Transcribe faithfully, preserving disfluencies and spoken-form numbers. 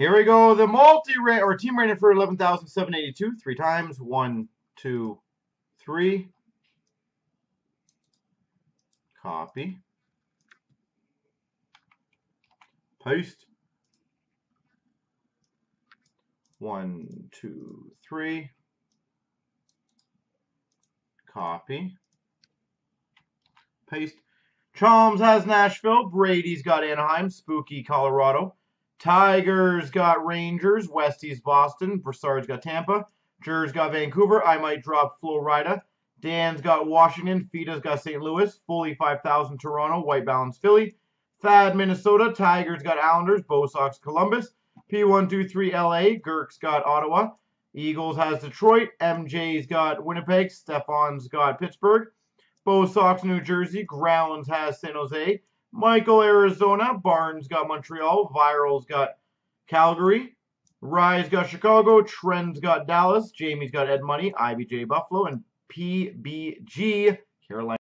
Here we go. The multi rate or team rated for eleven thousand seven hundred eighty-two. Three times. One, two, three. Copy. Paste. One, two, three. Copy. Paste. Chalms has Nashville. Brady's got Anaheim. Spooky, Colorado. Tigers got Rangers. Westies, Boston. Broussard's got Tampa. Jur's got Vancouver. I might drop Florida. Dan's got Washington. Fida's got Saint Louis. Foley five thousand Toronto. White Balance Philly. Thad Minnesota. Tigers got Islanders. Bo Sox Columbus. P one two three L A. Gurk's got Ottawa. Eagles has Detroit. M J's got Winnipeg. Stefan's got Pittsburgh. Bo Sox New Jersey. Grounds has San Jose. Michael, Arizona. Barnes got Montreal. Viral's got Calgary. Rye's got Chicago. Trend's got Dallas. Jamie's got Ed Money. I B J Buffalo. And P B G Carolina.